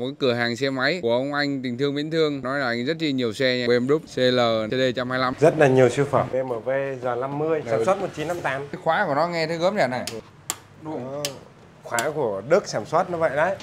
Một cái cửa hàng xe máy của ông anh tình thương Viễn Thương, nói là anh rất chi nhiều xe nha. BMW, CL, CD125, rất là nhiều siêu phẩm. BMW G50 sản xuất 1958. Cái khóa của nó nghe thấy gớm này này. Đúng. Khóa của Đức sản xuất nó vậy đấy.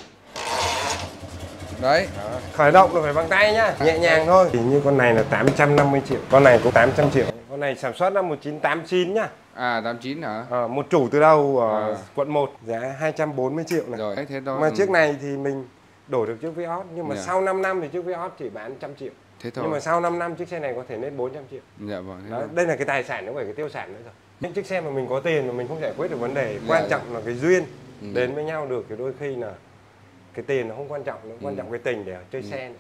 Đấy, khởi động là phải bằng tay nhá, nhẹ nhàng thôi. Thì như con này là 850 triệu, con này cũng 800 triệu. Con này sản xuất năm 1989 nhá. À, 89 hả? Một chủ từ đâu ở quận 1, giá 240 triệu này. Rồi, thế thôi. Mà chiếc này thì mình đổi được chiếc Vios, nhưng mà sau 5 năm thì chiếc Vios chỉ bán 100 triệu. Thế thôi. Nhưng mà sau 5 năm chiếc xe này có thể lên 400 triệu. Dạ vâng. Đó, đây là cái tài sản, nó phải cái tiêu sản nữa rồi. Những chiếc xe mà mình có tiền mà mình không giải quyết được vấn đề, quan trọng là cái duyên đến với nhau được, thì đôi khi là cái tiền nó không quan trọng, nó quan trọng cái tình để chơi xe nữa.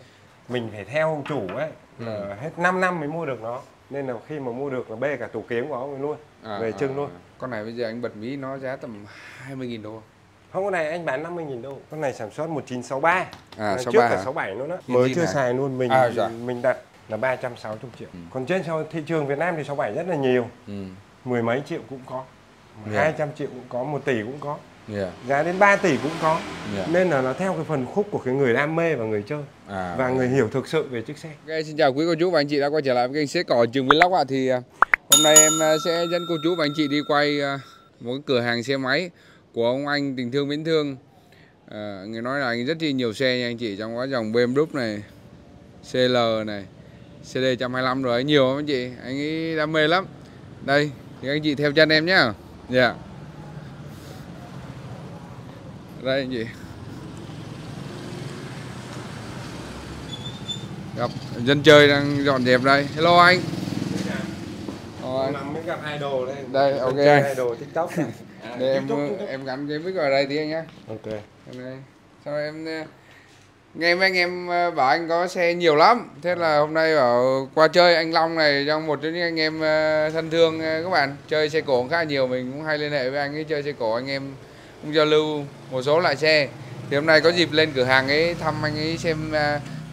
Mình phải theo ông chủ ấy, là hết 5 năm mới mua được nó. Nên là khi mà mua được là bê cả tủ kiếm của ông luôn, về trưng luôn. Con này bây giờ anh bật mí nó giá tầm 20.000 đô. Không, con này anh bán 50.000 đô. Con này sản xuất 1963, trước cả 67 luôn đó. Mới chưa xài luôn, mình đặt là 360 triệu. Còn trên thị trường Việt Nam thì 67 rất là nhiều, mười mấy triệu cũng có, 200 triệu cũng có, 1 tỷ cũng có. Giá đến 3 tỷ cũng có. Nên là nó theo cái phần khúc của cái người đam mê và người chơi và người hiểu thực sự về chiếc xe. Okay, xin chào quý cô chú và anh chị đã quay trở lại với kênh Xế Cỏ Trường Vlog ạ. Thì hôm nay em sẽ dẫn cô chú và anh chị đi quay một cái cửa hàng xe máy của ông anh tình thương Viễn Thương. Người nói là anh rất là nhiều xe nha anh chị, trong quá dòng BMW này, CL này, CD125 rồi, nhiều lắm anh chị, anh ấy đam mê lắm. Đây, thì anh chị theo chân em nhá. Dạ. Đây anh chị, gặp dân chơi đang dọn dẹp đây. Hello anh. Nằm mới gặp idol đây. Đây, ok. Chơi idol TikTok. Để em gắn cái mic vào đây tí anh nhá. Ok. Sau em nghe mấy anh em bảo anh có xe nhiều lắm, thế là hôm nay bảo qua chơi anh Long này, trong một trong những anh em thân thương các bạn chơi xe cổ khá nhiều, mình cũng hay liên hệ với anh ấy chơi xe cổ, anh em cũng giao lưu một số loại xe. Thì hôm nay có dịp lên cửa hàng ấy thăm anh ấy, xem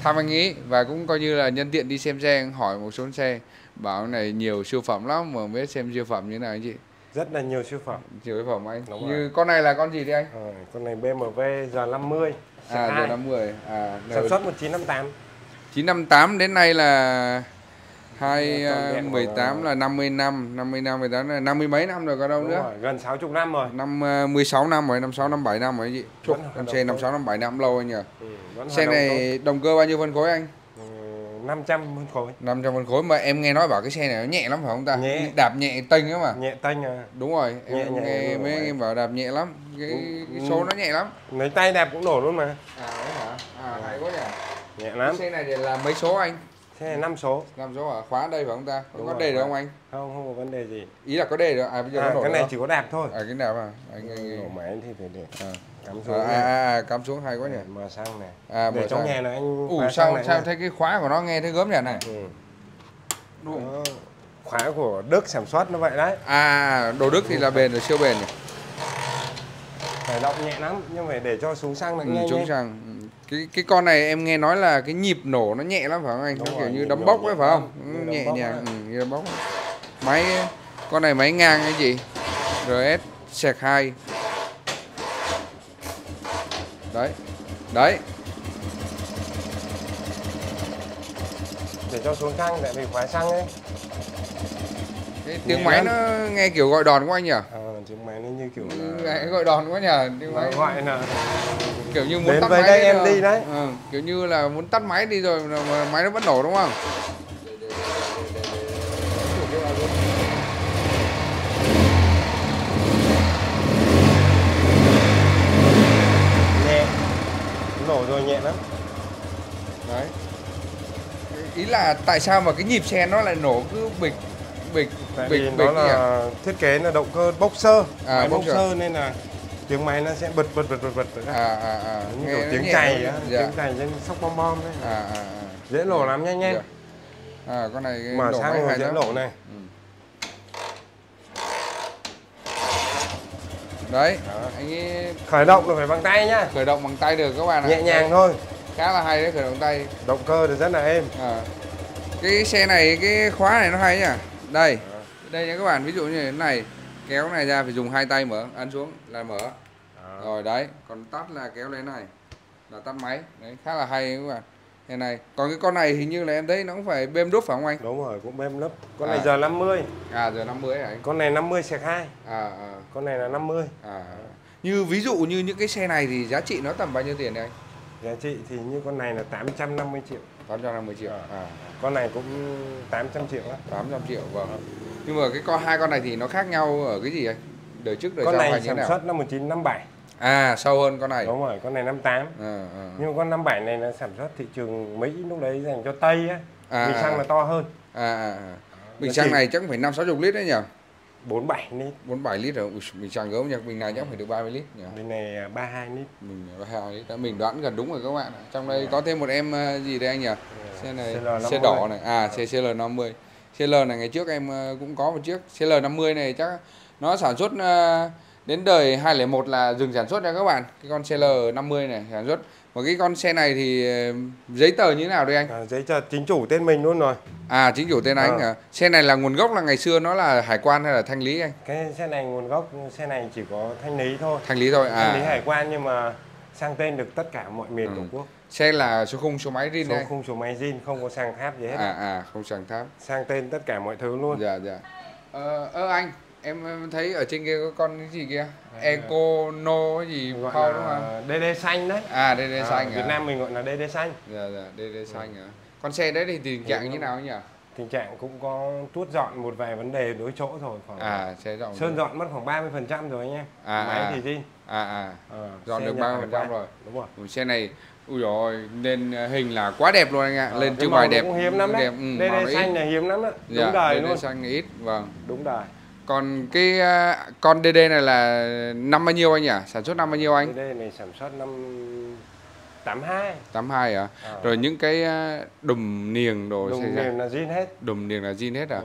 thăm anh ấy và cũng coi như là nhân tiện đi xem xe, hỏi một số xe, bảo này nhiều siêu phẩm lắm mà không biết xem siêu phẩm như thế nào anh chị. Rất là nhiều siêu phẩm. Nhiều siêu phẩm anh. Đúng như rồi. Con này là con gì đấy anh? Con này BMW G50. G50. Sản xuất 1958. 1958 đến nay là 2018 là 50 năm, 50 năm, 18 là 50 mấy năm rồi có đâu nữa. Rồi, gần 60 năm rồi. Năm 16 năm rồi, 56 57 năm rồi anh chị. Con xe 56 57 năm lâu anh nhỉ. Xe này động cơ bao nhiêu phân khối anh? 500 phân khối. 500 phân khối mà em nghe nói bảo cái xe này nó nhẹ lắm phải không ta? Nhẹ. Đạp nhẹ tênh ấy mà. Nhẹ tênh à. Đúng rồi, em nhẹ, nghe mấy anh em bảo đạp nhẹ lắm, cái số nó nhẹ lắm. Lấy tay đạp cũng nổ luôn mà. À đấy hả? À hay quá nhỉ. Nhẹ lắm. Cái xe này là mấy số anh? Xe này 5 số. 5 số hả? Khóa đây phải không ta? Có vấn đề được không anh? Không, không có vấn đề gì. Ý là có đề được. À bây giờ nó nổ. Cái này chỉ có đạp thôi. À cái đạp à? Anh nổ máy thì phải để. Cắm xuống cắm xuống hay quá nhỉ. Mở sang này. Để trong nhà này anh. Sao thấy cái khóa của nó nghe thấy gớm nhỉ này. Đúng. Khóa của Đức sản xuất nó vậy đấy. À, đồ Đức thì là bền rồi, siêu bền nhỉ. Phải động nhẹ lắm nhưng phải để cho xuống xăng lại nghe. Xuống xăng. Cái con này em nghe nói là cái nhịp nổ nó nhẹ lắm phải không anh? Nó kiểu như đấm bốc ấy phải không? Nhẹ nhàng, như đấm bốc. Máy con này máy ngang cái gì? RS-2. Đấy. Đấy. Để cho xuống xăng tại vì khóa xăng ấy. Cái tiếng máy nó nghe kiểu gọi đòn của anh nhỉ? Tiếng máy nó như kiểu là... gọi đòn quá nhỉ? Tiếng máy gọi là kiểu như muốn tắt máy đây em đi đấy. Kiểu như là muốn tắt máy đi rồi mà máy nó vẫn nổ đúng không? Nhẹ. Nổ rồi nhẹ lắm. Đấy. Ý là tại sao mà cái nhịp xe nó lại nổ cứ bịch đó là thiết kế là động cơ boxer, boxer nên là tiếng máy nó sẽ bật như kiểu tiếng chày á, tiếng chày trên sóc bom bom đấy. Dễ nổ lắm, nhanh nhanh. Con này mở sang rồi dễ nổ này. Đấy, anh ấy... khởi động là phải bằng tay nhá. Khởi động bằng tay được các bạn ạ. Nhẹ nhàng thôi. Khá là hay đấy, khởi động tay. Động cơ thì rất là êm. Cái xe này cái khóa này nó hay nhỉ. Đây, đây nha các bạn, ví dụ như thế này, kéo cái này ra phải dùng hai tay mở, ấn xuống là mở. Rồi đấy, còn tắt là kéo lên này. đã tắt máy. Đấy, khá là hay các bạn. Thế này, còn cái con này hình như là em thấy nó cũng phải BMW phải không anh? Đúng rồi, cũng BMW. Con này giờ 50. À giờ 50 hả anh? Con này 50/2. Con này là 50. Như ví dụ như những cái xe này thì giá trị nó tầm bao nhiêu tiền đây anh? Giá trị thì như con này là 850 triệu. 850 triệu. Con này cũng 800 triệu đó. 800 triệu vâng. Nhưng mà cái con hai con này thì nó khác nhau ở cái gì anh? Đời trước đời sau hay thế nào? Con này sản xuất năm 1957. À sâu hơn con này. Đúng rồi, con này 58. Nhưng con 57 này là sản xuất thị trường Mỹ lúc đấy dành cho Tây á. Bình xăng là to hơn. Bình xăng này chắc phải 5-60 lít đấy nhỉ? 47 lít. 47 lít rồi. Bình xăng gớm nhỉ, bình này chắc phải được 30 lít nhỉ. Bình này 32 lít. Mình 32 lít. Đó, mình đoán gần đúng rồi các bạn. Trong đây có thêm một em gì đây anh nhỉ? Xe này xe đỏ này, xe CL50. CL này ngày trước em cũng có một chiếc. CL50 này chắc nó sản xuất đến đời 2001 là dừng sản xuất nha các bạn. Cái con CL50 này sản xuất. Và cái con xe này thì giấy tờ như thế nào đây anh? Giấy tờ chính chủ tên mình luôn rồi. À chính chủ tên anh hả? Xe này là nguồn gốc là ngày xưa nó là hải quan hay là thanh lý anh? Cái xe này nguồn gốc xe này chỉ có thanh lý thôi. Thanh lý thôi à. Thanh lý hải quan nhưng mà sang tên được tất cả mọi miền Tổ quốc. Xe là số khung số máy zin này. Số khung số máy zin không có sang tháp gì hết. Không sang tháp. Sang tên tất cả mọi thứ luôn. Dạ. Anh em thấy ở trên kia có con cái gì kia eco no gì gọi phao đúng không? DD xanh đấy. DD xanh. Việt Nam mình gọi là DD xanh. Dạ DD xanh. Con xe đấy thì tình trạng như nào nhỉ? Tình trạng cũng có tuốt dọn một vài vấn đề đối chỗ rồi khoảng xe dọn sơn rồi. Dọn mất khoảng 30% rồi anh em. Máy thì zin. Dọn được 30% rồi. Đúng rồi. Xe này ui rồi nên hình là quá đẹp luôn anh ạ. Lên trưng bày đẹp. Cũng hiếm lắm đấy. DD xanh là hiếm lắm á. Đúng đời luôn. DD xanh ít. Vâng. Đúng đời. Còn cái con DD này là năm bao nhiêu anh nhỉ? Sản xuất năm bao nhiêu anh? DD này sản xuất năm 82. 82 hả? Rồi những cái đùm niềng đồ đùm niềng là zin hết. Đùm niềng là zin hết hả?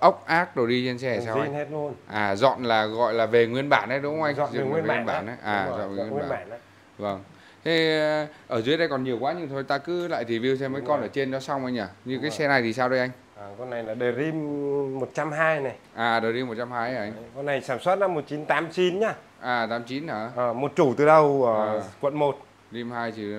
Ốc ác đồ đi trên xe sao anh? Zin hết luôn. Dọn là gọi là về nguyên bản đấy đúng không anh? Dọn về nguyên bản đấy. Dọn về nguyên bản đấy. Vâng. Thế ở dưới đây còn nhiều quá nhưng thôi ta cứ lại review xem mấy con ở trên nó xong anh nhỉ? Như cái xe này thì sao đây anh? Con này là Dream 120 này. Dream 120 anh. Con này sản xuất năm 1989 nhá. 89 hả? Một chủ từ đâu ở quận 1. Dream 2 chỉ từ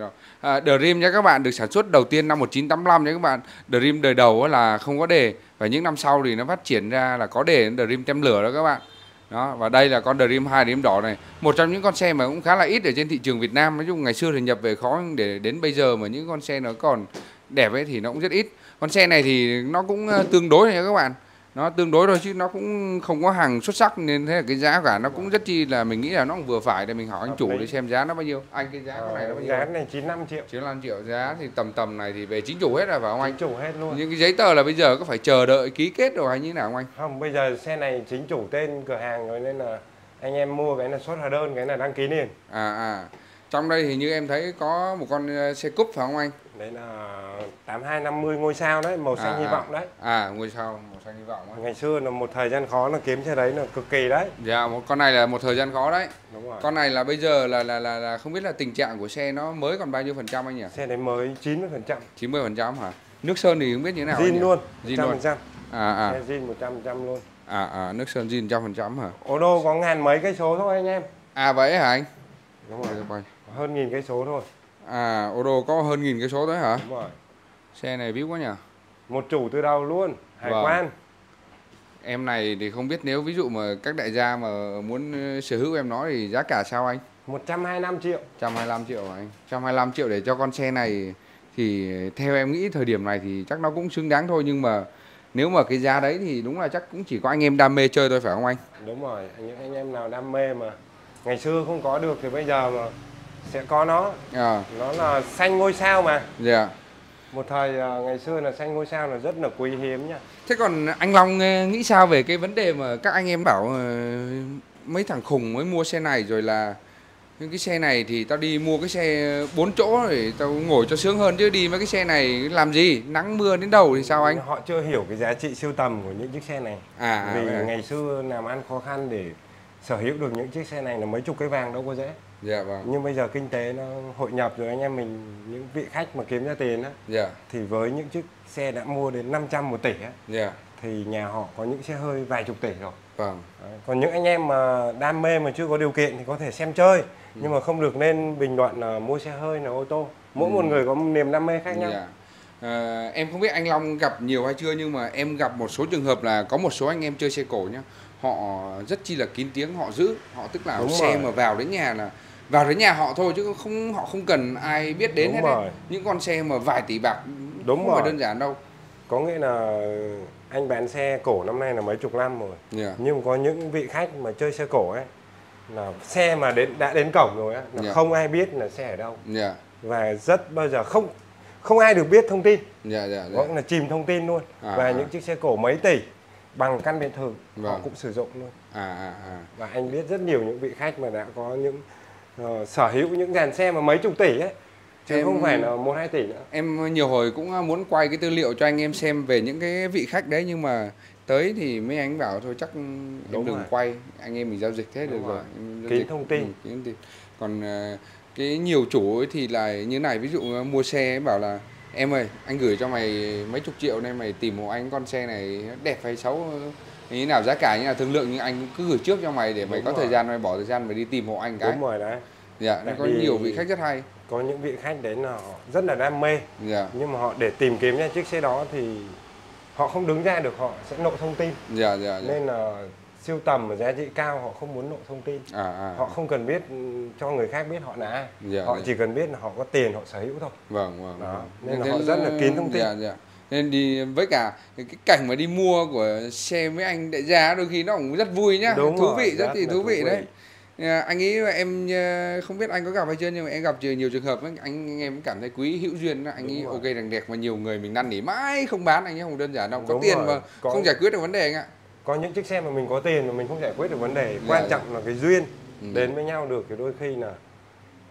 đâu. Dream nhé các bạn, được sản xuất đầu tiên năm 1985 nhé các bạn. Dream đời đầu là không có đề và những năm sau thì nó phát triển ra là có đề, Dream tem lửa đó các bạn. Đó, và đây là con Dream 2 Dream đỏ này, một trong những con xe mà cũng khá là ít ở trên thị trường Việt Nam. Nói chung ngày xưa thì nhập về khó để đến bây giờ mà những con xe nó còn đẹp ấy thì nó cũng rất ít. Con xe này thì nó cũng tương đối nha các bạn. Nó tương đối thôi chứ nó cũng không có hàng xuất sắc nên thế là cái giá cả nó cũng rất chi là mình nghĩ là nó cũng vừa phải. Để mình hỏi anh chủ để xem giá nó bao nhiêu. Anh cái giá con này nó bao nhiêu? Giá này 95 triệu. 95 triệu giá thì tầm này thì về chính chủ hết rồi phải không anh? Chính chủ hết luôn. Những cái giấy tờ là bây giờ có phải chờ đợi ký kết rồi hay như thế nào không anh? Không, bây giờ xe này chính chủ tên cửa hàng rồi nên là anh em mua cái là xuất hóa đơn, cái là đăng ký liền. Trong đây thì như em thấy có một con xe cúp phải không anh? Đấy là 8250 ngôi sao đấy, màu xanh hy vọng đấy. Ngôi sao màu xanh hy vọng đấy. Ngày xưa là một thời gian khó là kiếm xe đấy là cực kỳ đấy. Dạ, con này là một thời gian khó đấy. Đúng rồi. Con này là bây giờ là không biết là tình trạng của xe nó mới còn bao nhiêu phần trăm anh nhỉ? Xe này mới 90%. 90% hả? Nước sơn thì không biết như thế nào. Zin luôn, 100%. Xe zin 100% luôn. Nước sơn zin 100% hả? Ô đô có 1000 mấy cây số thôi anh em. Vậy hả anh? Đúng rồi. Hơn 1000 cây số thôi. Ô đô có hơn 1000 cây số đấy hả? Đúng rồi. Xe này víu quá nhỉ. Một chủ từ đầu luôn, hải quan. Em này thì không biết nếu ví dụ mà các đại gia mà muốn sở hữu em nó thì giá cả sao anh? 125 triệu. 125 triệu anh. 125 triệu để cho con xe này thì theo em nghĩ thời điểm này thì chắc nó cũng xứng đáng thôi, nhưng mà nếu mà cái giá đấy thì đúng là chắc cũng chỉ có anh em đam mê chơi thôi phải không anh? Đúng rồi, những anh em nào đam mê mà ngày xưa không có được thì bây giờ mà sẽ có nó. Nó là xanh ngôi sao mà. Một thời ngày xưa là xanh ngôi sao là rất là quý hiếm nha. Thế còn anh Long nghĩ sao về cái vấn đề mà các anh em bảo mấy thằng khùng mới mua xe này, rồi là những cái xe này thì tao đi mua cái xe 4 chỗ để tao ngồi cho sướng hơn chứ đi mấy cái xe này làm gì, nắng mưa đến đầu thì sao anh? Họ chưa hiểu cái giá trị siêu tầm của những chiếc xe này. Vì ngày xưa làm ăn khó khăn để sở hữu được những chiếc xe này là mấy chục cái vàng đâu có dễ. Nhưng bây giờ kinh tế nó hội nhập rồi anh em mình, những vị khách mà kiếm ra tiền á, thì với những chiếc xe đã mua đến 500 1 tỷ á, thì nhà họ có những xe hơi vài chục tỷ rồi. Vâng. Còn những anh em mà đam mê mà chưa có điều kiện thì có thể xem chơi, nhưng mà không được nên bình luận là mua xe hơi là ô tô. Mỗi một người có niềm đam mê khác nhau. Em không biết anh Long gặp nhiều hay chưa, nhưng mà em gặp một số trường hợp là có một số anh em chơi xe cổ nhá, họ rất chi là kín tiếng, họ giữ, họ tức là xe mà vào đến nhà là vào đến nhà họ thôi, chứ không họ không cần ai biết đến hết đấy. Những con xe mà vài tỷ bạc không phải đơn giản đâu. Có nghĩa là anh bán xe cổ năm nay là mấy chục năm rồi, nhưng có những vị khách mà chơi xe cổ ấy là xe mà đã đến cổng rồi ấy, là không ai biết là xe ở đâu, và rất bao giờ không ai được biết thông tin, gọi là chìm thông tin luôn. Và những chiếc xe cổ mấy tỷ bằng căn biệt thự họ cũng sử dụng luôn. Và anh biết rất nhiều những vị khách mà đã có những sở hữu những dàn xe mà mấy chục tỷ ấy, chứ không phải là 1-2 tỷ nữa. Em nhiều hồi cũng muốn quay cái tư liệu cho anh em xem về những cái vị khách đấy, nhưng mà tới thì mấy anh bảo thôi chắc em đừng quay, anh em mình giao dịch thế được rồi. Kín thông tin. Còn cái nhiều chủ ấy thì là như này, ví dụ mua xe bảo là em ơi anh gửi cho mày mấy chục triệu nên mày tìm hộ anh con xe này đẹp hay xấu như nào, giá cả như nào thương lượng, nhưng anh cứ gửi trước cho mày để mày có thời gian mày bỏ thời gian mày đi tìm hộ anh cái. Đúng rồi đấy. Dạ, nó có nhiều vị khách rất hay. Có những vị khách đấy là họ rất là đam mê, nhưng mà họ để tìm kiếm ra chiếc xe đó thì họ không đứng ra được, họ sẽ lộ thông tin. Nên là siêu tầm và giá trị cao họ không muốn lộ thông tin. Họ không cần biết cho người khác biết họ là ai, họ chỉ cần biết là họ có tiền, họ sở hữu thôi. Nên là họ rất là kín thông tin. Nên đi với cả cái cảnh mà đi mua của xe với anh đại gia đôi khi nó cũng rất vui nhá, thú vị, rất thì thú vị đấy. Anh ấy em không biết anh có gặp hay chưa, nhưng mà em gặp nhiều trường hợp ấy, anh em cảm thấy quý hữu duyên, anh ấy ok đằng đẹp mà nhiều người mình năn nỉ mãi không bán, anh ấy không đơn giản đâu. Có tiền mà không giải quyết được vấn đề anh ạ. Có những chiếc xe mà mình có tiền mà mình không giải quyết được vấn đề, quan trọng là cái duyên đến với nhau được, thì đôi khi là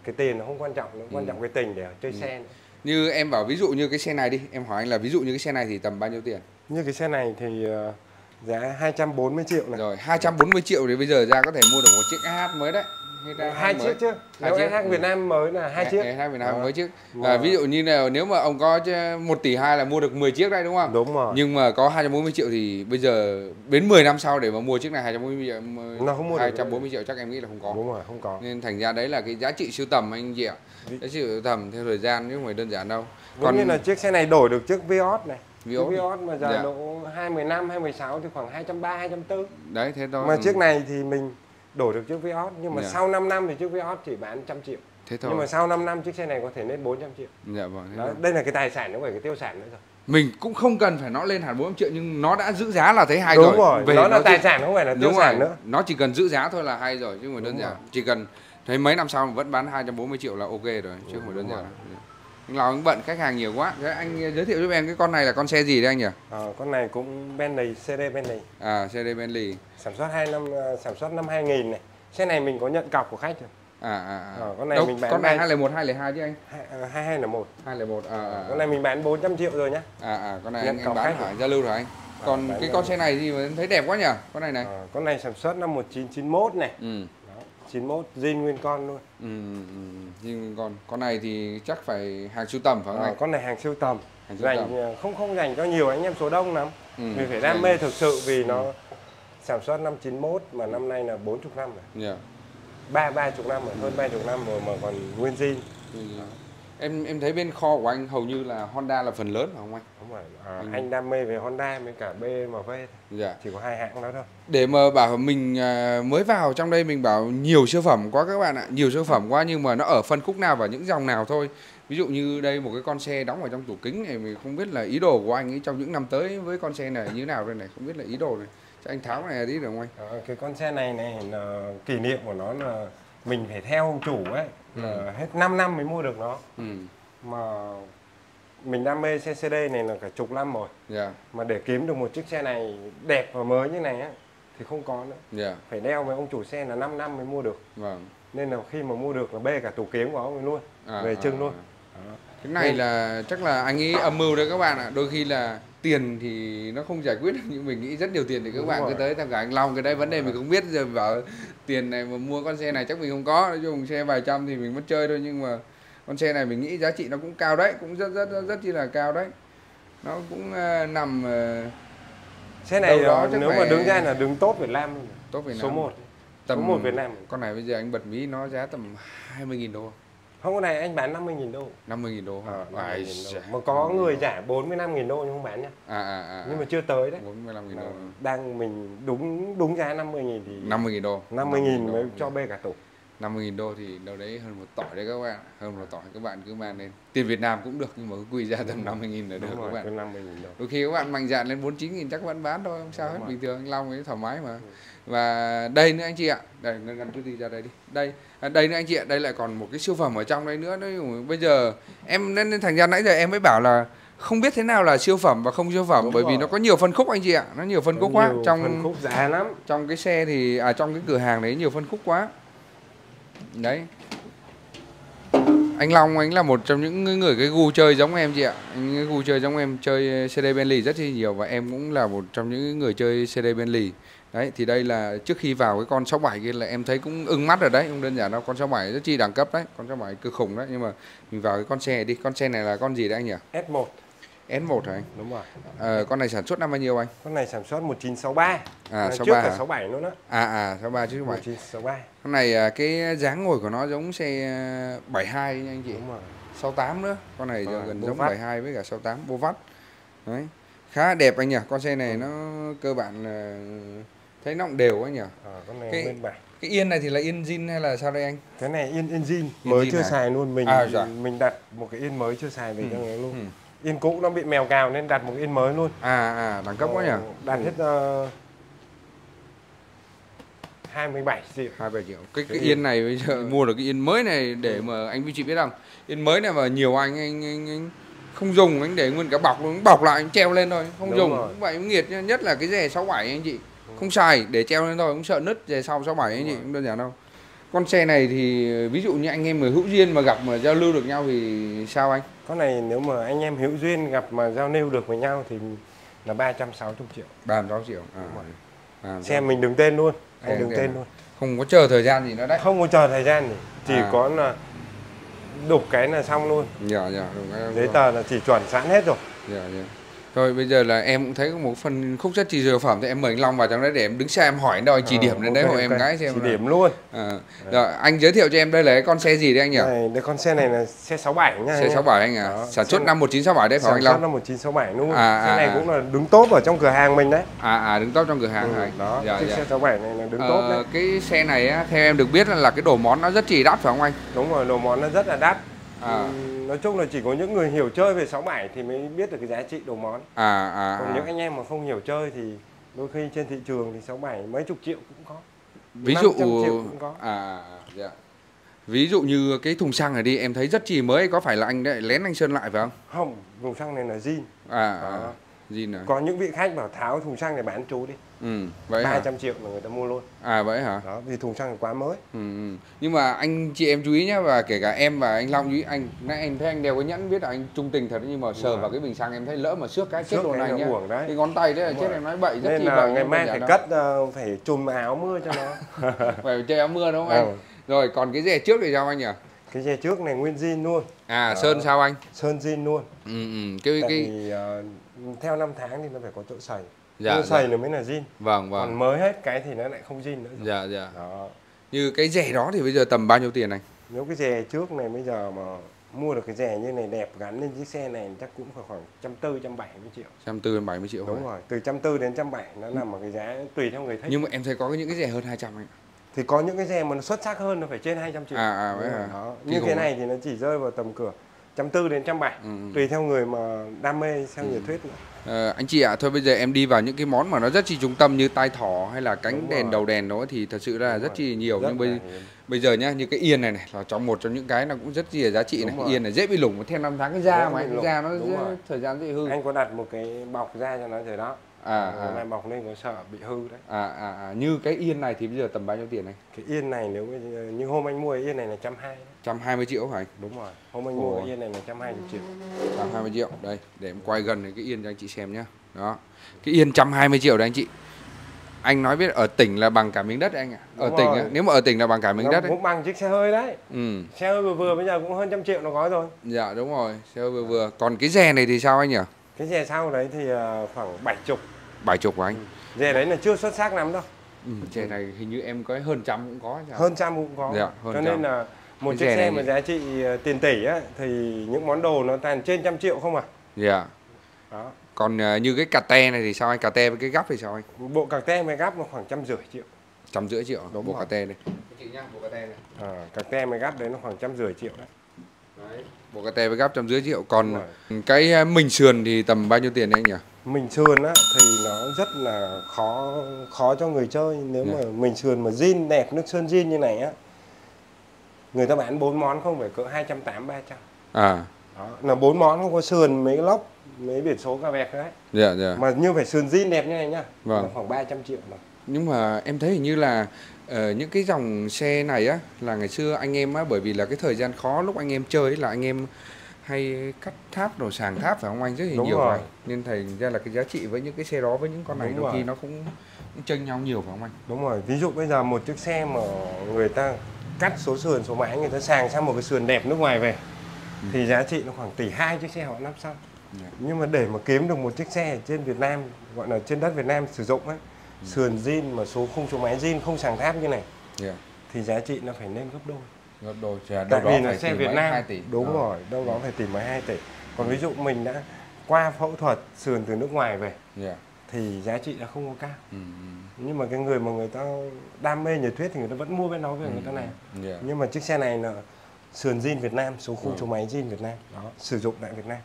cái tiền nó không quan trọng, nó quan trọng cái tình để chơi xe nữa. Như em bảo ví dụ như cái xe này đi, em hỏi anh là ví dụ như cái xe này thì tầm bao nhiêu tiền? Như cái xe này thì giá 240 triệu này. Rồi 240 triệu thì bây giờ ra có thể mua được một chiếc AH mới đấy. Hai chiếc chứ. Nếu AH Việt Nam mới là 2 chiếc. AH Việt Nam mới chiếc. Ví dụ như là nếu mà ông có 1,2 tỷ là mua được 10 chiếc đây đúng không? Đúng rồi. Nhưng mà có 240 triệu thì bây giờ đến 10 năm sau để mà mua chiếc này 240 triệu chắc em nghĩ là không có. Đúng rồi, không có. Nên thành ra đấy là cái giá trị sưu tầm anh chị ạ. Giá trị sưu tầm theo thời gian chứ không phải đơn giản đâu. Còn như là chiếc xe này đổi được chiếc Vios này. Vios mà giờ độ 2015, 2016 thì khoảng 230, 240. Đấy thế thôi. Mà chiếc này thì mình đổi được chiếc Vios, nhưng mà sau 5 năm thì chiếc Vios chỉ bán 100 triệu. Thế thôi. Nhưng mà sau 5 năm chiếc xe này có thể lên 400 triệu. Dạ vâng. Đó, đây là cái tài sản, nó phải cái tiêu sản nữa rồi. Mình cũng không cần phải nó lên hẳn 400 triệu nhưng nó đã giữ giá là thấy hay rồi. Đúng rồi. Về nó là tài sản không phải là tiêu sản nữa. Nó chỉ cần giữ giá thôi là hay rồi chứ không phải đơn giản. Chỉ cần thấy mấy năm sau vẫn bán 240 triệu là ok rồi chứ không phải đơn giản. Anh Long cũng bận khách hàng nhiều quá. Thế anh giới thiệu giúp em cái con này là con xe gì đấy anh nhỉ? Con này cũng Bentley, CD Bentley. CD Bentley. Sản xuất năm 2000 này. Xe này mình có nhận cọc của khách rồi. Con này mình bán. Con này 201 202 chứ anh? 2201. 201. Con này mình bán 400 triệu rồi nhá. Con này anh bán ở Zalo rồi anh. Còn cái con xe này thì thấy đẹp quá nhỉ? Con này này. Con này sản xuất năm 1991 này. 91 zin nguyên con luôn. Zin nguyên con. Con này thì chắc phải hàng sưu tầm phải không anh? Con này hàng sưu tầm. Dành không dành cho nhiều anh em số đông lắm. Mình phải đam mê thực sự vì nó sản xuất năm 91 mà năm nay là 40 năm rồi. Ba chục năm rồi, hơn 30 năm rồi mà còn nguyên zin. Em thấy bên kho của anh hầu như là Honda là phần lớn phải không anh? Đúng rồi. Anh đam mê về Honda với cả BMW. Chỉ có 2 hãng đó thôi. Để mà bảo mình mới vào trong đây mình bảo nhiều siêu phẩm quá các bạn ạ. Nhiều siêu phẩm quá nhưng mà nó ở phân khúc nào và những dòng nào thôi. Ví dụ như đây một cái con xe đóng ở trong tủ kính này, mình không biết là ý đồ của anh ấy trong những năm tới với con xe này như nào đây này, không biết là ý đồ này. Cho anh tháo này đi được không anh? Cái con xe này này là kỷ niệm của nó là mình phải theo chủ ấy, hết 5 năm mới mua được nó. Mà mình đam mê xe CD này là cả chục năm rồi. Mà để kiếm được một chiếc xe này đẹp và mới như này ấy, thì không có nữa. Phải đeo với ông chủ xe là 5 năm mới mua được. Nên là khi mà mua được là bê cả tủ kiếm của ông ấy luôn, về trưng luôn. Cái này là chắc là anh ấy âm mưu đấy các bạn ạ. Đôi khi là tiền thì nó không giải quyết, nhưng mình nghĩ rất nhiều tiền thì các bạn cứ tới tham khảo anh Long cái đấy vấn đề mình không biết, rồi bảo tiền này mà mua con xe này chắc mình không có, nói chung xe vài trăm thì mình vẫn chơi thôi, nhưng mà con xe này mình nghĩ giá trị nó cũng cao đấy, cũng rất chi là cao đấy, nó cũng nằm Xe này đó, nếu mà đứng ra là đứng top Việt Nam. Top Việt Nam. Số 1. Tầm 1 Việt Nam. Con này bây giờ anh bật mí nó giá tầm 20.000 đô. Không, con này anh bán 50.000 đô. 50.000 đô. Mà có người trả 45.000 đô nhưng không bán nha. Nhưng mà chưa tới đấy. 45.000 đô. Đang mình đúng giá 50.000 thì 50.000 đô. 50.000 mới cho bê cả tổ. 50.000 đô thì đâu đấy hơn một tỏi đấy các bạn. Hơn một tỏi các bạn cứ mang lên. Tiền Việt Nam cũng được nhưng mà cứ quy ra tầm 50.000 là được các bạn. 50.000 đô. Đôi khi các bạn mạnh dạn lên 49.000 chắc các bạn bán thôi, không sao hết, bình thường, anh Long ấy thoải mái mà. Và đây nữa anh chị ạ. Đây, ngăn chút đi ra đây đi. Đây nữa anh chị ạ, đây lại còn một cái siêu phẩm ở trong đây nữa. Đấy, bây giờ em nên thành ra nãy giờ em mới bảo là không biết thế nào là siêu phẩm và không siêu phẩm. Đúng bởi rồi. Vì nó có nhiều phân khúc anh chị ạ, nó nhiều phân khúc quá. Trong phân khúc giá lắm. Trong cái xe thì trong cái cửa hàng đấy nhiều phân khúc quá. Đấy. Anh Long anh là một trong những người cái gu chơi giống em chị ạ. Anh cái gu chơi giống em, chơi CD Bentley rất nhiều và em cũng là một trong những người chơi CD Bentley. Đấy thì đây là trước khi vào cái con 67 kia là em thấy cũng ưng mắt rồi đấy, không đơn giản đâu, con 67 rất chi đẳng cấp đấy, con 67 cực khủng đấy, nhưng mà mình vào cái con xe này đi. Con xe này là con gì đấy anh nhỉ? S1. S1 hả anh? Đúng rồi. Con này sản xuất năm bao nhiêu anh? Con này sản xuất 1963. À, 63 trước là 67 luôn đó. 63 chứ 67. 1963. Con này cái dáng ngồi của nó giống xe 72 nha anh chị. Đúng rồi. 68 nữa. Con này gần giống 72 với cả 68 vô vắt. Đấy. Khá là đẹp anh nhỉ. Con xe này nó cơ bản là thấy nó cũng đều anh nhỉ. Con này nguyên bản. Cái yên này thì là yên zin hay là sao đây anh? Cái này yên zin mới chưa xài luôn, mình đặt một cái yên mới chưa xài về cho nó luôn. Yên cũ nó bị mèo cào nên đặt một yên mới luôn. Đẳng cấp quá nhỉ. Đặt hết 27 triệu. 27 triệu. Cái yên này bây giờ mua được cái yên mới này để mà anh với chị biết không? Yên mới này mà nhiều anh không dùng, anh để nguyên cả bọc luôn, bọc lại anh treo lên thôi, không dùng. Cũng vậy cũng nghiệt, nhất là cái rè 67 anh chị. Không xài để treo lên thôi, cũng sợ nứt rè sau 67 anh chị, cũng đơn giản đâu. Con xe này thì ví dụ như anh em mà hữu duyên mà gặp mà giao lưu được nhau thì sao anh? Con này nếu mà anh em hữu duyên gặp mà giao lưu được với nhau thì là 360 triệu. 360 triệu. Xe mình đứng tên luôn, anh đứng tên luôn. Không có chờ thời gian gì nữa đấy. Không có chờ thời gian gì, chỉ có là đục cái là xong luôn. Giấy tờ là chỉ chuẩn sẵn hết rồi. Thôi bây giờ là em cũng thấy một phần khúc chất trị siêu phẩm thì em mời anh Long vào trong đấy để em đứng xe em hỏi đâu anh chỉ điểm lên đấy hoặc em gái xem. Chỉ điểm luôn. Rồi anh giới thiệu cho em đây là con xe gì đấy anh nhỉ? Đây con xe này là xe 67 nha. Xe 67 anh à? Sản xuất năm 1967 đấy phải anh Long? Sản xuất năm 1967 luôn. Xe này cũng là đứng top ở trong cửa hàng mình đấy. Đứng top trong cửa hàng này. Đó. Xe 67 này là đứng top đấy. Cái xe này theo em được biết là cái đồ món nó rất chỉ đắt phải không anh? Đúng rồi, đồ món nó rất là đắt. Nói chung là chỉ có những người hiểu chơi về 67 thì mới biết được cái giá trị đồ món. Còn những anh em mà không hiểu chơi thì đôi khi trên thị trường thì 67 mấy chục triệu cũng có. Ví dụ cũng có. Ví dụ như cái thùng xăng này đi, em thấy rất chỉ mới, có phải là anh đấy lén anh sơn lại phải không? Không, thùng xăng này là zin. Zin này. Có những vị khách bảo tháo thùng xăng này bán chú đi. Vậy 300 triệu mà người ta mua luôn. Vậy hả? Đó, vì thùng xăng quá mới. Nhưng mà anh chị em chú ý nhé, và kể cả em và anh Long chú ý, nãy em thấy anh đeo cái nhẫn biết là anh trung tình thật, nhưng mà sờ vào cái bình xăng em thấy lỡ mà xước cái chết luôn anh nhá. Cái ngón tay đấy là chết, em nói bậy rất nên là bậy. Ngày mai phải cất phải chùm áo mưa cho nó. Phải chơi áo mưa đúng không anh? Rồi còn cái dè trước thì sao anh nhỉ? Cái dè trước này nguyên zin luôn. Sơn sao anh? Sơn zin luôn. Theo năm tháng thì nó phải có chỗ sẩy. Chỗ sẩy nó mới là zin. Còn mới hết cái thì nó lại không zin nữa rồi. Đó. Như cái dè đó thì bây giờ tầm bao nhiêu tiền anh? Nếu cái dè trước này bây giờ mà mua được cái dè như này đẹp gắn lên chiếc xe này chắc cũng phải khoảng 140-170 triệu. 140-170 triệu. Đúng rồi, từ 140 đến 170 nó nằm ở cái giá tùy theo người thích. Nhưng mà em thấy có những cái dè hơn 200 anh. Thì có những cái dè mà nó xuất sắc hơn nó phải trên 200 triệu. Như cái này thì nó chỉ rơi vào tầm cửa 140 đến 170, tùy theo người mà đam mê theo nhiệt thuyết nữa. Anh chị ạ, thôi bây giờ em đi vào những cái món mà nó rất chi trung tâm như tai thỏ hay là cánh đèn đầu đèn đó thì thật sự là rất chi nhiều. Nhưng bây giờ nhá, như cái yên này là trong một trong những cái nó cũng rất chi là giá trị này. Yên này dễ bị lủng theo năm tháng, cái da mà anh da nó thời gian dễ hư. Anh có đặt một cái bọc da cho nó rồi đó. Này bọc lên có sợ bị hư đấy. Như cái yên này thì bây giờ tầm bao nhiêu tiền này? Cái yên này nếu như hôm anh mua cái yên này là 120. 120 triệu hả anh? Đúng rồi. Hôm anh mua cái yên này là 120 triệu. 120 triệu. Đây, để em quay gần cái yên cho anh chị xem nhá. Đó. Cái yên 120 triệu đấy anh chị. Anh nói biết ở tỉnh là bằng cả miếng đất anh ạ. Ở tỉnh á, nếu mà ở tỉnh là bằng cả miếng đất đấy. Cũng bằng chiếc xe hơi đấy. Xe hơi vừa vừa bây giờ cũng hơn 100 triệu nó có rồi. Dạ đúng rồi, xe hơi vừa vừa. Còn cái dè này thì sao anh nhỉ? Cái dè sau đấy thì khoảng 70. 70 của anh. Dè đấy là chưa xuất sắc lắm đâu. Dè này hình như em có hơn trăm cũng có. Hơn trăm cũng có. Dạ, hơn cho trăm. Nên là một chiếc xe mà giá trị tiền tỷ á, thì những món đồ nó toàn trên 100 triệu không à. Dạ. Đó. Còn như cái cà tê này thì sao anh? Cà tê với cái gắp thì sao anh? Bộ cà tê với gắp nó khoảng 150 triệu. 150 triệu đúng bộ cà tê này. Chị nhá, bộ cà tê này. Cà tê với gắp đấy nó khoảng 150 triệu đấy. Đấy. Bộ cà tê với gắp 150 triệu. Còn cái mình sườn thì tầm bao nhiêu tiền đấy anh nhỉ? Mình sườn á thì nó rất là khó cho người chơi. Nếu mà mình sườn mà zin đẹp, nước sơn zin như này á, người ta bán 4 món không phải cỡ 280, 300. À. Đó, là 4 món không có sườn mấy lốc, mấy biển số cà vẹt đấy. Dạ dạ. Mà như phải sườn zin đẹp như này nhá. Vâng. Khoảng 300 triệu mà. Nhưng mà em thấy hình như là những cái dòng xe này á là ngày xưa anh em á, bởi vì là cái thời gian khó lúc anh em chơi là anh em hay cắt tháp đồ sàng tháp phải không anh, rất là nhiều rồi. Nên thành ra là cái giá trị với những cái xe đó với những con này đôi khi nó cũng chênh nhau nhiều phải không anh? Đúng rồi, ví dụ bây giờ một chiếc xe mà người ta cắt số sườn số mãi, người ta sàng sang một cái sườn đẹp nước ngoài về thì giá trị nó khoảng 1,2 tỷ chiếc xe họ lắp xong. Nhưng mà để mà kiếm được một chiếc xe trên Việt Nam, gọi là trên đất Việt Nam sử dụng ấy, sườn zin mà số khung số máy zin không sàng tháp như này thì giá trị nó phải lên gấp đôi. Tại vì là xe Việt Nam đúng rồi, đâu đó phải tìm mấy 2 tỷ. Còn ví dụ mình đã qua phẫu thuật sườn từ nước ngoài về thì giá trị đã không có cao. Nhưng mà cái người mà người ta đam mê nhiệt huyết thì người ta vẫn mua bên nó về người ta làm. Nhưng mà chiếc xe này là sườn zin Việt Nam, số khung số máy zin Việt Nam đó, sử dụng tại Việt Nam.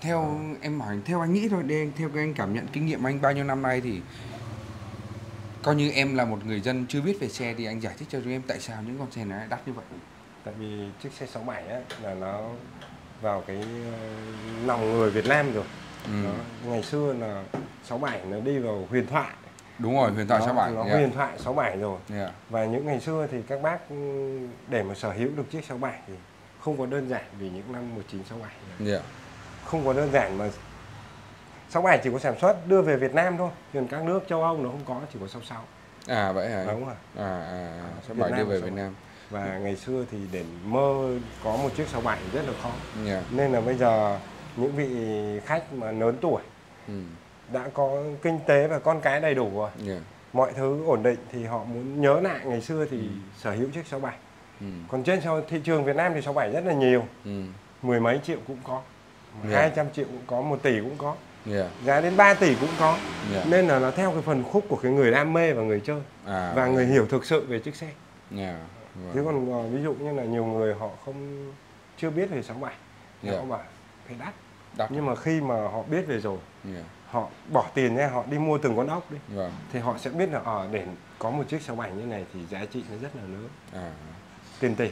Theo em hỏi, theo anh nghĩ thôi, theo cái anh cảm nhận kinh nghiệm anh bao nhiêu năm nay thì coi như em là một người dân chưa biết về xe thì anh giải thích cho chúng em tại sao những con xe này đắt như vậy. Tại vì chiếc xe 67 á, là nó vào cái lòng người Việt Nam rồi. Ngày xưa là 67 nó đi vào huyền thoại. Đúng rồi, huyền thoại 67. Nó huyền thoại 67 rồi. Và những ngày xưa thì các bác để mà sở hữu được chiếc 67 thì không có đơn giản vì những năm 1967. Không có đơn giản mà 67 chỉ có sản xuất đưa về Việt Nam thôi, còn các nước châu Âu nó không có, chỉ có 66. À vậy hả? Đúng rồi. 67 đưa về Việt Nam. Và ngày xưa thì để mơ có một chiếc 67 rất là khó. Nên là bây giờ những vị khách mà lớn tuổi đã có kinh tế và con cái đầy đủ rồi, mọi thứ ổn định thì họ muốn nhớ lại ngày xưa thì sở hữu chiếc 67. Còn trên thị trường Việt Nam thì 67 rất là nhiều, 10 mấy triệu cũng có, 200 triệu cũng có, 1 tỷ cũng có. Giá đến 3 tỷ cũng có. Nên là nó theo cái phần khúc của cái người đam mê và người chơi và người hiểu thực sự về chiếc xe. Chứ còn ví dụ như là nhiều người họ chưa biết về 67, họ bảo phải đắt. Nhưng mà khi mà họ biết về rồi, họ bỏ tiền ra, họ đi mua từng con ốc đi, thì họ sẽ biết là để có một chiếc 67 như này thì giá trị nó rất là lớn. Tiền tỷ.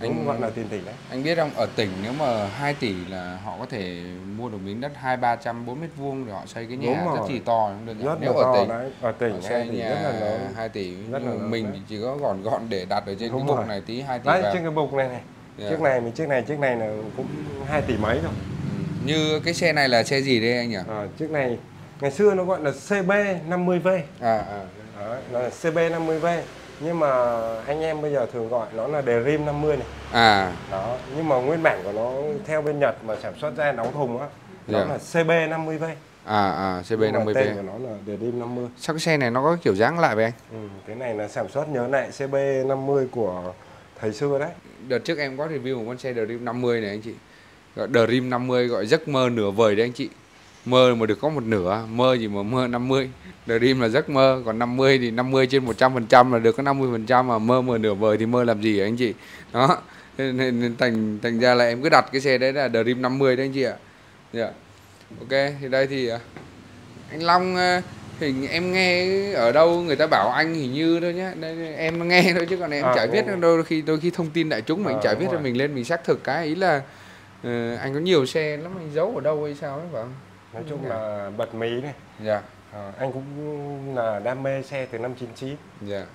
Anh gọi là tiền tỷ đấy. Anh biết không, ở tỉnh nếu mà 2 tỷ là họ có thể mua được miếng đất 200-300 m² để họ xây cái nhà rất chỉ to. Nếu ở tỉnh, xây nhà 2 tỷ, mình chỉ có gọn để đặt ở trên cái bục này tí 2 tỷ vào. Đấy, trên cái bục này này, chiếc này là cũng 2 tỷ mấy rồi. Như cái xe này là xe gì đây anh nhỉ? Chiếc này ngày xưa nó gọi là CB50V. Nó là CB50V. Nhưng mà anh em bây giờ thường gọi nó là Dream 50 này. Đó, nhưng mà nguyên bản của nó theo bên Nhật mà sản xuất ra đóng thùng á, nó là CB50V. CB50V. Tên của nó là Dream 50. Sao cái xe này nó có kiểu dáng lại vậy anh? Cái này là sản xuất nhớ lại CB50 của thời xưa đấy. Đợt trước em có review một con xe Dream 50 này anh chị. Gọi Dream 50, gọi giấc mơ nửa vời đấy anh chị. Mơ mà được có một nửa, mơ gì mà mơ 50. Dream là giấc mơ, còn 50 thì 50 trên 100% là được có 50%, mà mơ mà nửa vời thì mơ làm gì hả anh chị. Đó, nên thành ra là em cứ đặt cái xe đấy là Dream 50 đấy anh chị ạ. Ok, thì đây thì anh Long, hình em nghe ở đâu người ta bảo anh hình như thôi nhá, em nghe thôi chứ còn em chả biết. Đôi khi thông tin đại chúng mình chả biết, rồi mình lên mình xác thực cái ý là anh có nhiều xe lắm, anh giấu ở đâu hay sao đấy phải không? Nói chung là bật mí này. Anh cũng là đam mê xe từ năm 99.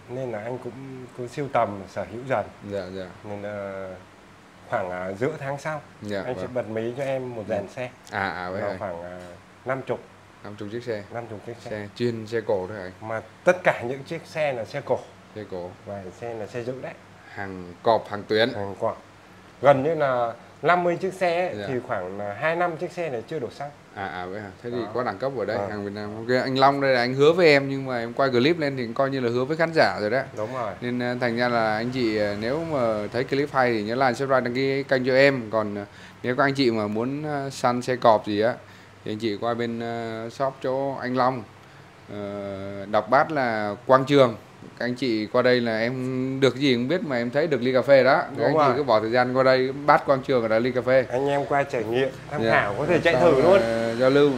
Nên là anh cũng cứ siêu tầm, sở hữu dần. Nên là khoảng giữa tháng sau anh sẽ bật mí cho em một dàn xe. Khoảng 50 chiếc xe. Chuyên xe cổ thôi anh. Mà tất cả những chiếc xe là xe cổ. Và xe là xe dự đấy. Hàng cọp, hàng tuyến. Gần như là 50 chiếc xe ấy, dạ. Thì khoảng 2 năm chiếc xe này chưa đổ xăng. Vậy hả? Thế thì có đẳng cấp ở đây, hàng Việt Nam. Ok, anh Long đây là anh hứa với em nhưng mà em quay clip lên thì coi như là hứa với khán giả rồi đấy. Đúng rồi. Nên thành ra là anh chị nếu mà thấy clip hay thì nhớ like, subscribe, đăng ký kênh cho em. Còn nếu các anh chị mà muốn săn xe cọp gì á thì anh chị qua bên shop chỗ anh Long, đọc bát là Quang Trường. Các anh chị qua đây là em được gì cũng biết mà em thấy được ly cà phê đó. Các anh chị cứ bỏ thời gian qua đây, bát Quang Trường ở đây ly cà phê. Anh em qua trải nghiệm, tham khảo, có thể chạy thử luôn. Giao lưu,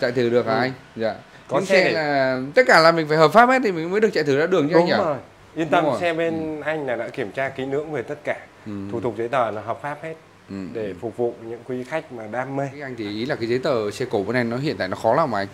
chạy thử được hả anh? Dạ. Có xe là tất cả là mình phải hợp pháp hết thì mình mới được chạy thử ra đường chứ anh nhỉ? Đúng rồi. Yên tâm, xe bên anh là đã kiểm tra kỹ lưỡng về tất cả. Thủ tục giấy tờ là hợp pháp hết. Để phục vụ những quý khách mà đam mê. Anh thì ý là cái giấy tờ xe cổ bên này nó hiện tại nó khó lắm mà anh.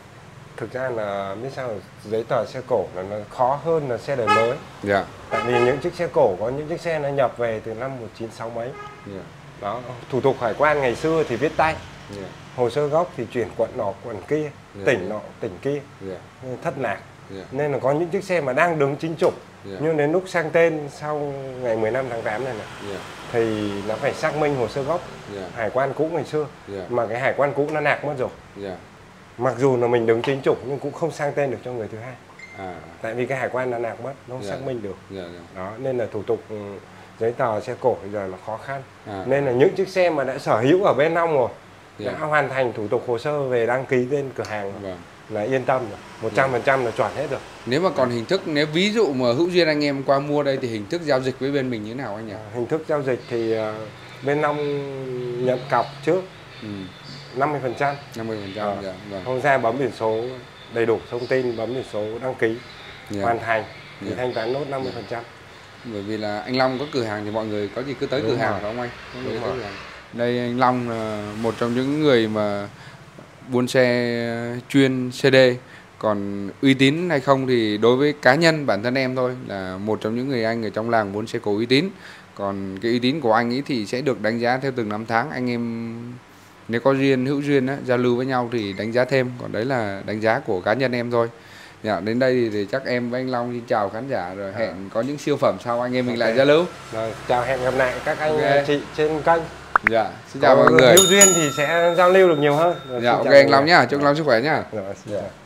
Thực ra là biết sao giấy tờ xe cổ là nó khó hơn là xe đời mới. Dạ. Tại vì những chiếc xe cổ có những chiếc xe nó nhập về từ năm 1960 mấy. Dạ. Đó, thủ tục hải quan ngày xưa thì viết tay. Dạ. Hồ sơ gốc thì chuyển quận nọ quận kia, dạ. Tỉnh nọ tỉnh kia. Dạ. Thất lạc. Dạ. Nên là có những chiếc xe mà đang đứng chính trục, dạ. Nhưng đến lúc sang tên sau ngày 15 tháng 8 này này, dạ. Thì nó phải xác minh hồ sơ gốc, dạ. Hải quan cũ ngày xưa, dạ. Mà cái hải quan cũ nó nạc mất rồi, dạ. Mặc dù là mình đứng chính chủ nhưng cũng không sang tên được cho người thứ hai. Tại vì cái hải quan đã nạc mất, nó không xác minh được. Đó, nên là thủ tục giấy tờ xe cổ bây giờ là khó khăn. Nên là những chiếc xe mà đã sở hữu ở bên Long rồi, đã hoàn thành thủ tục hồ sơ về đăng ký tên cửa hàng rồi, là yên tâm rồi, 100% là chuẩn hết rồi. Nếu mà còn hình thức, nếu ví dụ mà hữu duyên anh em qua mua đây thì hình thức giao dịch với bên mình như thế nào anh nhỉ? Hình thức giao dịch thì bên Long nhận cọc trước. 50%. 50%. Không ra bấm biển số đầy đủ thông tin, bấm biển số đăng ký, hoàn thành thì thanh toán nốt 50%. Bởi vì là anh Long có cửa hàng thì mọi người có gì cứ tới cửa hàng đó không anh? Đúng rồi. Đây anh Long là một trong những người mà buôn xe chuyên CD. Còn uy tín hay không thì đối với cá nhân bản thân em thôi, là một trong những người anh ở trong làng buôn xe cổ uy tín. Còn cái uy tín của anh ấy thì sẽ được đánh giá theo từng năm tháng. Anh em nếu có duyên, hữu duyên á, giao lưu với nhau thì đánh giá thêm. Còn đấy là đánh giá của cá nhân em thôi. Dạ, đến đây thì chắc em với anh Long xin chào khán giả rồi. Hẹn có những siêu phẩm sau anh em mình lại giao lưu. Rồi, chào hẹn gặp lại các anh chị trên kênh. Dạ, xin chào mọi người. Hữu duyên thì sẽ giao lưu được nhiều hơn. Rồi, dạ, ok anh Long nhá, chúc Long sức khỏe nhá. Dạ.